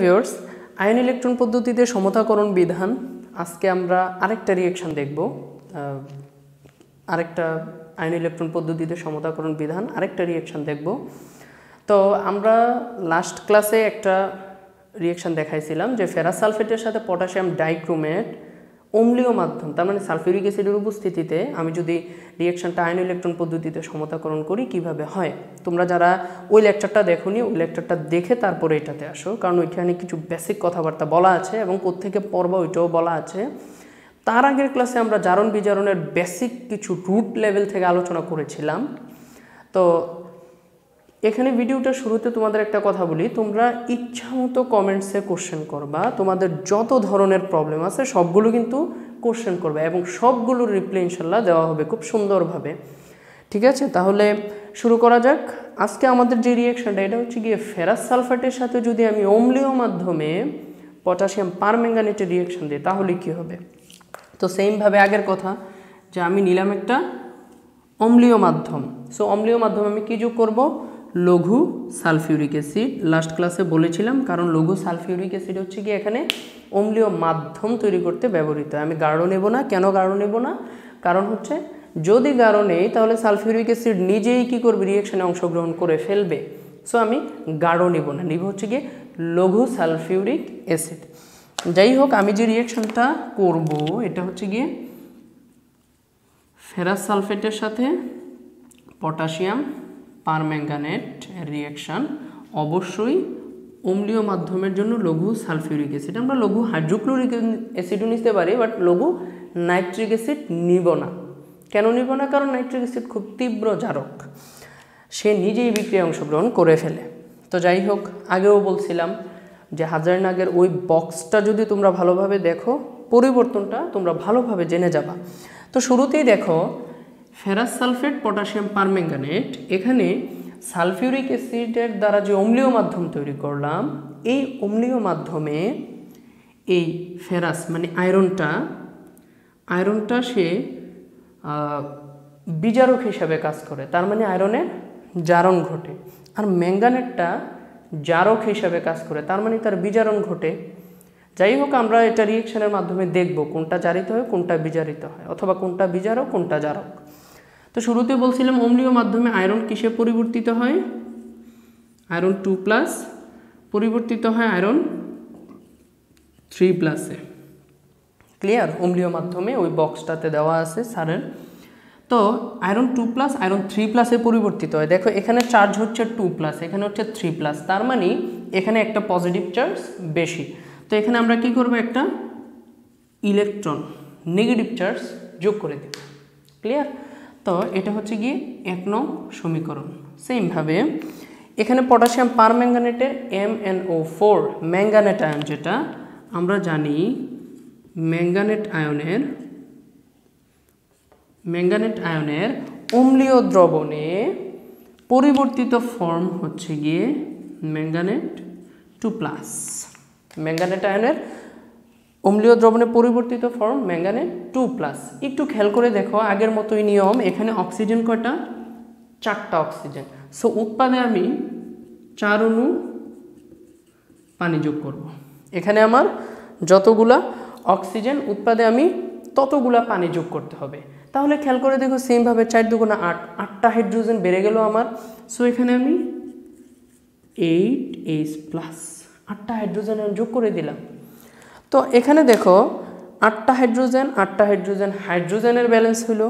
Viewers ion electron পদ্ধতিতে সমতাকরণ বিধান আজকে আমরা আরেকটা রিঅ্যাকশন দেখব আরেকটা আয়ন ইলেকট্রন পদ্ধতিতে সমতাকরণ বিধান আরেকটা রিঅ্যাকশন দেখব তো আমরা লাস্ট ক্লাসে একটা রিঅ্যাকশন দেখাইছিলাম যে ফেরাস সালফেটের সাথে পটাশিয়াম ডাইক্রোমেট অম্লীয় মাধ্যম তার মানে সালফিউরিক অ্যাসিডের উপস্থিতিতে আমি যদি রিঅ্যাকশনটা আয়ন ইলেকট্রন পদ্ধতিতে সমতাকরণ করি কিভাবে হয় তোমরা যারা ওই লেকচারটা দেখোনি ওই লেকচারটা দেখে তারপরে এটাতে আসো কারণ ওইখানে কিছু বেসিক কথাবার্তা বলা আছে এবং কোত্থেকে পড়বা ওইটাও বলা আছে তার আগের ক্লাসে আমরা জারণ বিজারণের বেসিক কিছু রুট লেভেল থেকে আলোচনা করেছিলাম তো এখানে ভিডিওটা শুরুতে তোমাদের একটা কথা বলি তোমরা ইচ্ছামতো কমেন্টসে কোশ্চেন করবা তোমাদের যত ধরনের প্রবলেম আছে সবগুলো কিন্তু কোশ্চেন করবে এবং সবগুলোর রিপ্লাই ইনশাআল্লাহ দেওয়া হবে খুব সুন্দরভাবে ঠিক আছে তাহলে শুরু করা যাক আজকে আমাদের যে রিঅ্যাকশনটা এটা হচ্ছে গিয়ে ফেরাস সালফেটের সাথে যদি আমি অম্লীয় মাধ্যমে পটাশিয়াম পারম্যাঙ্গানেটের রিঅ্যাকশন দিই তাহলে কি হবে তো সেম ভাবে আগের কথা যে আমি নিলাম একটা অম্লীয় মাধ্যম সো অম্লীয় মাধ্যমে আমি কি যোগ করব লঘু সালফিউরিক অ্যাসিড লাস্ট ক্লাসে বলেছিলাম কারণ লঘু সালফিউরিক অ্যাসিড হচ্ছে কি এখানে অম্লীয় মাধ্যম তৈরি করতে ব্যবহৃত আমি গাঢ় নেব না কেন গাঢ় নেব না কারণ হচ্ছে যদি গাঢ় নেই তাহলে সালফিউরিক অ্যাসিড নিজেই কি করবে রিঅ্যাকশনে অংশগ্রহণ করে ফেলবে সো আমি গাঢ় নেব না নেব হচ্ছে কি লঘু সালফিউরিক অ্যাসিড যাই হোক আমি যে রিঅ্যাকশনটা করব এটা হচ্ছে গিয়ে ফেরাস সালফেটের সাথে পটাশিয়াম পারম্যাঙ্গানেট রিঅ্যাকশন অবশ্যই অম্লীয় মাধ্যমের জন্য লঘু সালফিউরিক অ্যাসিড আমরা লঘু হাইড্রোক্লোরিক অ্যাসিডও নিতে পারি বাট লঘু নাইট্রিক অ্যাসিড নিব না কেন নিব না কারণ নাইট্রিক অ্যাসিড খুব তীব্র জারক সে নিজেই বিক্রিয়ায় অংশগ্রহণ করে ফেলে তো যাই হোক আগেও বলছিলাম যে হাজারনাগের ওই বক্সটা যদি তোমরা ভালোভাবে দেখো পরিবর্তনটা তোমরা ভালোভাবে জেনে যাবা তো শুরুতেই দেখো ফেরাস সালফেট পটাশিয়াম পারম্যাঙ্গানেট এখানে সালফিউরিক অ্যাসিডের দ্বারা যে অম্লীয় মাধ্যম তৈরি করলাম এই অম্লীয় মাধ্যমে এই ফেরাস মানে আয়রনটা সে বিজারক হিসাবে কাজ করে তার মানে আয়রনের জারণ ঘটে আর ম্যাঙ্গানেটটা জারক হিসাবে কাজ করে তার মানে তার বিজারণ ঘটে যাই হোক আমরা এটা রিঅ্যাকশনের মাধ্যমে দেখব কোনটা জারিত হয় কোনটা বিজারিত হয় অথবা কোনটা বিজারক কোনটা জারক তো শুরুতে বলছিলাম অম্লীয় মাধ্যমে আয়রন কিসে পরিবর্তিত হয় আয়রন 2+ পরিবর্তিত হয় আয়রন 3+ এ ক্লিয়ার অম্লীয় মাধ্যমে ওই বক্সটাতে দেওয়া আছে স্যারের তো আয়রন 2+ আয়রন 3+ এ পরিবর্তিত হয় দেখো এখানে চার্জ হচ্ছে 2+ এখানে হচ্ছে 3+ তার মানে এখানে একটা পজিটিভ চার্জ বেশি তো এখানে আমরা কি করব একটা ইলেকট্রন নেগেটিভ চার্জ যোগ করে দেব ক্লিয়ার তো এটা হচ্ছে গিয়ে 1 নং সমীকরণ সেম ভাবে এখানে পটাশিয়াম পারম্যাঙ্গানেটের MnO4 ম্যাঙ্গানেট আয়ন যেটা আমরা জানি ম্যাঙ্গানেট আয়নের অম্লীয় দ্রবণে পরিবর্তিত ফর্ম হচ্ছে গিয়ে ম্যাঙ্গানেট 2+ ম্যাঙ্গানেট আয়নের অম্লীয় দ্রবণে পরিবর্তিত ফর্ম ম্যাঙ্গানেট 2+ একটু খেয়াল করে দেখো আগের মতোই নিয়ম এখানে অক্সিজেন কয়টা 4টা অক্সিজেন সো উৎপাদে আমি 4 অণু পানি যোগ করব এখানে আমার যতগুলা অক্সিজেন উৎপাদে আমি ততগুলা পানি যোগ করতে হবে তাহলে খেয়াল করে দেখো সেম ভাবে 4 × 2 = 8 8টা হাইড্রোজেন বেড়ে গেল আমার সো এখানে আমি 8H+ 8টা হাইড্রোজেন যোগ করে দিলাম তো এখানে দেখো 8টা হাইড্রোজেন হাইড্রোজেনের ব্যালেন্স হলো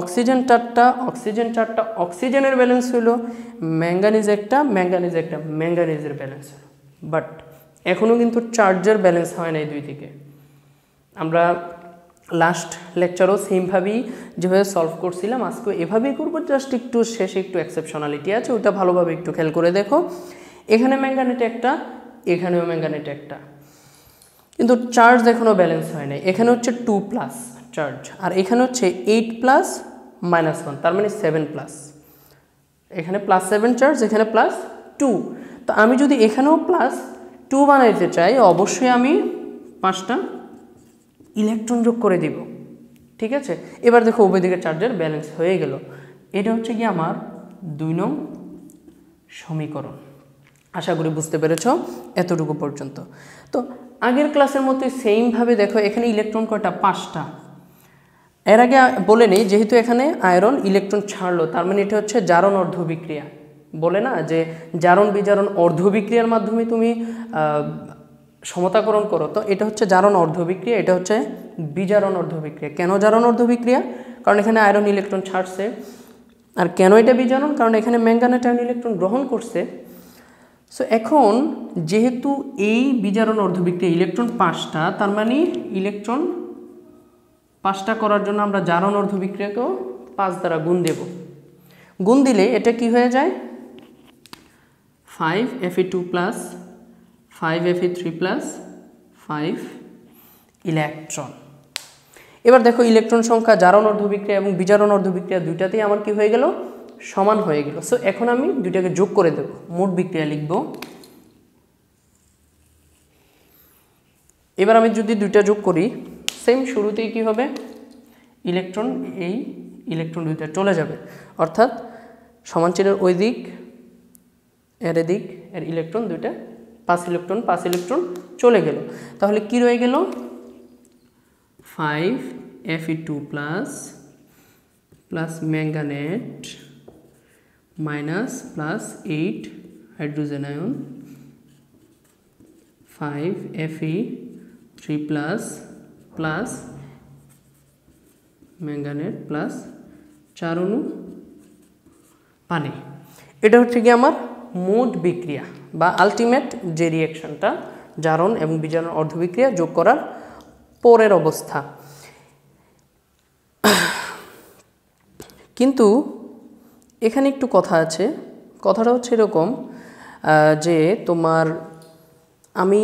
অক্সিজেন 4টা অক্সিজেনের ব্যালেন্স হলো ম্যাঙ্গানিজ একটা ম্যাঙ্গানিজের ব্যালেন্স হলো বাট এখনো কিন্তু চার্জের ব্যালেন্স হয় না এই দুই দিকে আমরা লাস্ট লেকচারও সেম ভাবেই যেভাবে সলভ করছিলাম আজকে এভাবেই করব জাস্ট একটু শেষে একটু এক্সেপশনালিটি আছে ওটা ভালোভাবে একটু খেয়াল করে দেখো এখানে ম্যাঙ্গানেট একটা এখানেও ম্যাঙ্গানেট একটা কিন্তু চার্জ এখনো ব্যালেন্স হয় না এখানে হচ্ছে 2+ চার্জ আর এখানে হচ্ছে 8+ - 1 তার মানে 7+ এখানে +7 চার্জ এখানে +2 তো আমি যদি এখানেও +2 বানাইতে চাই অবশ্যই আমি 5টা ইলেকট্রন যোগ করে দিব ঠিক আছে এবার দেখো উভয় দিকে চার্জের ব্যালেন্স হয়ে গেল এটা হচ্ছে কি আমার 2 নং সমীকরণ आशा करी बुझते पेरेछो एतटुकु पर्यन्त। तो आगेर क्लासेर मतो सेम भावे देखो एखाने इलेक्ट्रन कयटा पाँचटा एर आगे बोले नहीं जेहेतु एखाने आयरन इलेक्ट्रन छाड़लो तार माने एटा होच्छे जारण अर्धविक्रिया बोले ना जे जारण बिजारण अर्धविक्रियार माध्यमे तुमी समताकरण करो। तो एटा होच्छे जारण अर्धविक्रिया एटा होच्छे बिजारण अर्धविक्रिया। केन जारण अर्धविक्रिया कारण एखाने आयरन इलेक्ट्रन छाड़छे और केन एटा बिजारण कारण एखाने मैंगानेट आयरन इलेक्ट्रन ग्रहण करछे। सो एखन जेहेतु एई बिजारण अर्धविक्रिया इलेक्ट्रन पाँचटा तार माने इलेक्ट्रन पाँचटा करार जोन्नो आमरा जारण अर्धविक्रियाके पाँच द्वारा गुण देव। गुण दिले एटा कि हये जाय 5Fe2 plus 5Fe3 plus 5 electron. एबार देखो इलेक्ट्रन संख्या जारण अर्धविक्रिया एबं बिजारण अर्धविक्रिया दुइटातेई आमार कि हये गेल समान हये गेल। सो एखन आमि दुइटाके जोग करे देब मोट बिक्रिया लिखबो। एबार आमि जोदि दुइटा जोग करि सेम शुरूते ही कि इलेक्ट्रन ए इलेक्ट्रन दुटा चले जाए अर्थात समान चिन्ह ओई दिक एर इलेक्ट्रन दुटा पाँच इलेक्ट्रन चले गेल। ताहले कि रये गेल 5Fe2 plus plus manganate minus plus 8 hydrogen ion 5Fe3 plus plus manganate plus चार अणु पानी। एटा होच्छे कि आमार मोट बिक्रिया बा आल्टिमेट जे रिएक्शनटा जारण एवं बिजारण अर्धविक्रिया जोग करार परेर अवस्था। किन्तु एखाने एकटु कथा आछे, कथाटा होच्छे एरकम जे तोमार आमी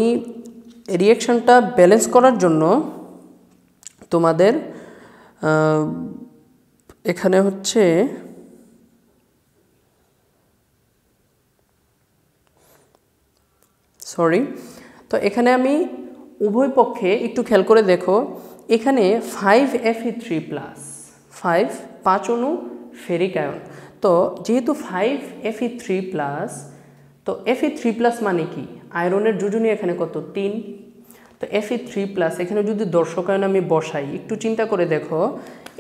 रिएक्शनटा बैलेंस करार जोन्नो तुम्हादेर एखाने होच्छे सॉरी तो एखाने आमी उभय पक्षे एकटू खेल करे देखो एखाने 5Fe3 प्लस 5 पाँच अणु फेरिक आयन। तो जेहेतु 5Fe3 प्लस तो Fe3 प्लस माने कि आयरनेर जोजनी एखाने कत 3। तो Fe3 प्लस एखाने जोदि दर्शक आयन आमि बसाई एकटू चिंता करे देखो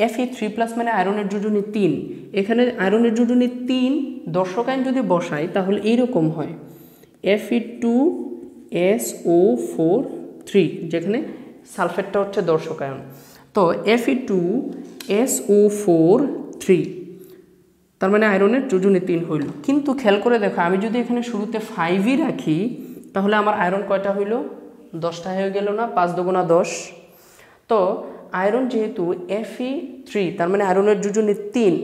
Fe3 प्लस माने आयरनेर जोजनी 3 एखाने आयरनेर जोजनी 3 दर्शक आयन जोदि बसाई ताहले एई रकम हय Fe2SO4 3 जेखाने सालफेटटा हच्छे दर्शक आयन। तो Fe2SO4 3 तार माने आयरनेर जोजनी 3 हइल। किन्तु खेयाल करे देखो आमि जोदि एखाने शुरूते 5 ही राखि ताहले आमार आयरन कयटा हइल 10टा हो गेलो ना 5 × 10। तो आयरन जेहेतु Fe3 तार माने आयरनेर जोजनी 3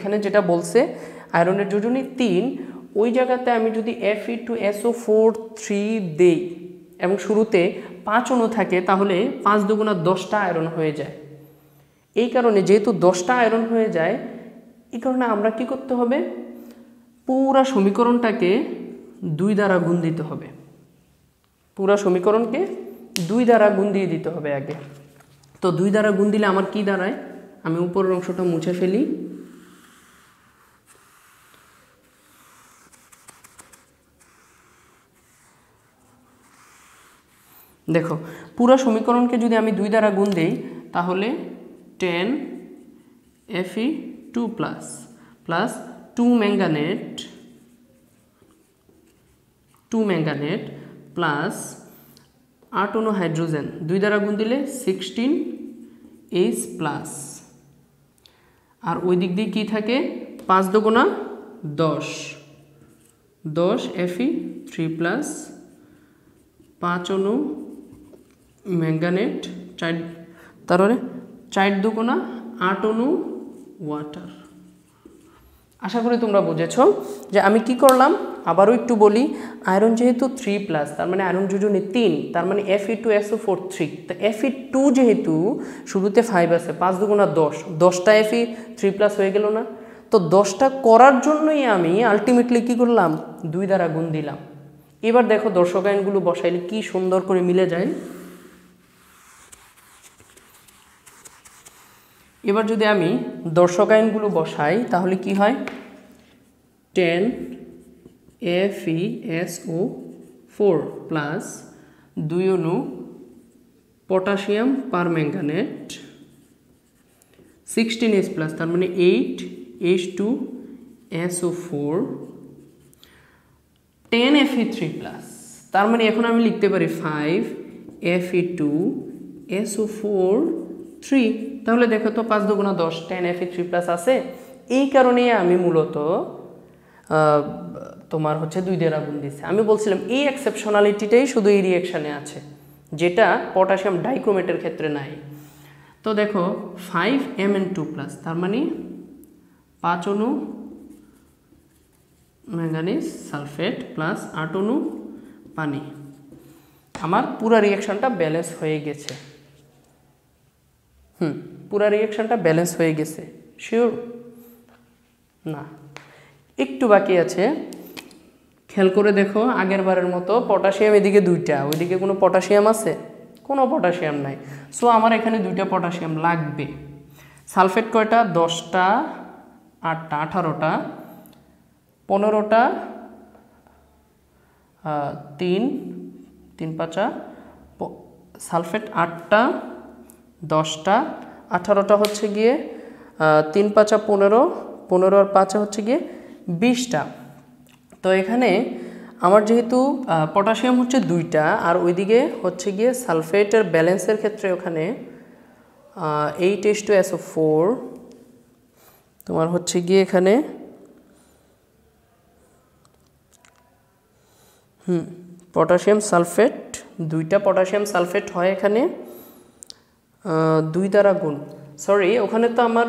एखाने जेटा बोलछे आयरनेर जोजनी 3 ओई जायगाते आमि जोदि Fe2SO4 3 देई एबं शुरूते 5 अणु थाके ताहले 5 × 10टा आयरन हये जाय। एई कारणे जेहेतु 10टा आयरन हये जाय एई कारणे आमरा कि करते हबे पूरा समीकरणटाके 2 द्वारा गुण दिते हबे। पूरा समीकरण के 2 द्वारा गुण दिए दीते हैं आगे। तो 2 द्वारा गुण दी आमार कि दाड़ाय आमि ऊपर अंशटा मुछे फेली 2 द्वारा गुण दी ताहले 10Fe2 plus plus 2 manganate plus 8 अणु हाइड्रोजेन 2 द्वारा गुण दिले 16H प्लस और ओई दिक दिए कि थाके 5 × 10 10Fe3 प्लस 5 अणु मैंगानेट 4 × 8 अणु वाटर। आशा करी तुम्हारा बुझेछो जे आमी कि करलाम। आबारो एकटू बोली आयरन जेहेतु 3 प्लस तार माने आयरन जोजनी 3 तार माने Fe2SO4 3। तो Fe2 जेहेतु शुरूते 5 आछे 5 × 10 10टा Fe3 प्लस हो गेल ना। तो 10टा करार जोन्नोई आमी आल्टिमेटली कि करलाम 2 द्वारा गुण दिलाम। एबार देखो दर्शक आयनगुलो बसाइले कि सुंदर करे मिले जाए। एबार जोदि आमी दर्शक आयनगुलो बसाई ताहले कि हय 10 FeSO4 प्लस दुई अणु पोटासियम परमैंगानेट 16H प्लस तार माने 8H2SO4 10Fe3 प्लस तार माने एखन आमी लिखते पारी 5Fe2SO4 3 ताहले देखो तो 5 × 2 = 10 10Fe3 प्लस आछे एई कारणे आमी मूलत तोमार होच्छे 2 दिये गुण दिछे आमी बोलछिलाम एई एक्सेपशनालिटीटाई शुधु एई रिएक्शने आछे जेटा पोटासियम डाइक्रोमेटेर क्षेत्रे नाई तो देखो 5Mn2 प्लस तार माने 5 अणु मैंगानीज सालफेट प्लस 8 अणु पानी आमार पूरा रिएक्शनटा बैलेंस होये गेछे पूरा रिएक्शनटा बैलेंस होये गेछे श्योर ना एकटू बाकी आछे খেয়াল করে দেখো আগের বারের মতো পটাশিয়াম এদিকে দুইটা ওইদিকে কোনো পটাশিয়াম আছে কোনো পটাশিয়াম নাই সো আমার এখানে দুইটা পটাশিয়াম লাগবে সালফেট কয়টা 10টা 8টা 18টা 15টা 3 3 5 সালফেট 8টা 10টা 18টা হচ্ছে গিয়ে 3 5 15 15 আর 5 হচ্ছে গিয়ে 20টা तो এখানে আমার যেহেতু পটাশিয়াম হচ্ছে 2টা আর ওইদিকে হচ্ছে গিয়ে সালফেটের ব্যালেন্সের ক্ষেত্রে ওখানে 8H2SO4 তোমার হচ্ছে গিয়ে এখানে পটাশিয়াম সালফেট 2টা পটাশিয়াম সালফেট হয় এখানে 2 দ্বারা গুণ সরি ওখানে তো আমার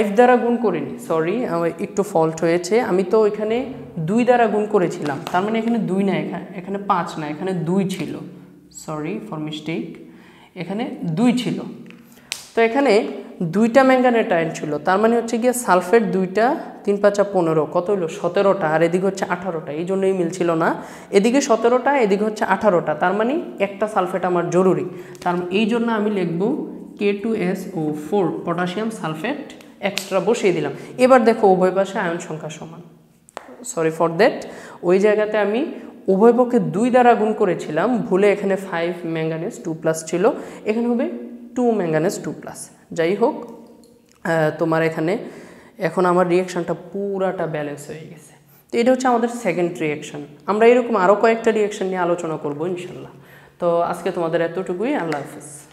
5 দ্বারা গুণ করিনি সরি একটু ফল্ট হয়েছে আমি তো এখানে 2 দ্বারা গুণ করেছিলাম তার মানে এখানে 2 না এখানে 5 না এখানে 2 ছিল সরি ফর মিস্টেক এখানে 2 ছিল তো এখানে 2টা ম্যাঙ্গানেট আয়ন ছিল তার মানে হচ্ছে কি সালফেট 2টা 3 × 5 = 15 কত হলো 17টা আর এদিকে হচ্ছে 18টা এইজন্যই মিল ছিল না এদিকে 17টা এদিকে হচ্ছে 18টা তার মানে একটা সালফেট আমার জরুরি তার এইজন্য আমি লিখব K2SO4 পটাশিয়াম সালফেট এক্সট্রা বসিয়ে দিলাম এবার দেখো উভয় পাশে আয়ন সংখ্যা সমান সরি ফর দ্যাট ওই জায়গাতে আমি উভয় পক্ষে 2 দ্বারা গুণ করেছিলাম ভুলে এখানে 5 ম্যাঙ্গানিজ 2+ ছিল এখানে হবে 2 ম্যাঙ্গানিজ 2+ যাই হোক তোমার এখানে এখন আমার রিঅ্যাকশনটা পুরাটা ব্যালেন্স হয়ে গেছে তো এটা হচ্ছে আমাদের সেকেন্ড রিঅ্যাকশন আমরা এরকম আরো কয়েকটা রিঅ্যাকশন নিয়ে আলোচনা করব ইনশাআল্লাহ তো আজকে তোমাদের এতটুকুই আল্লাহ হাফেজ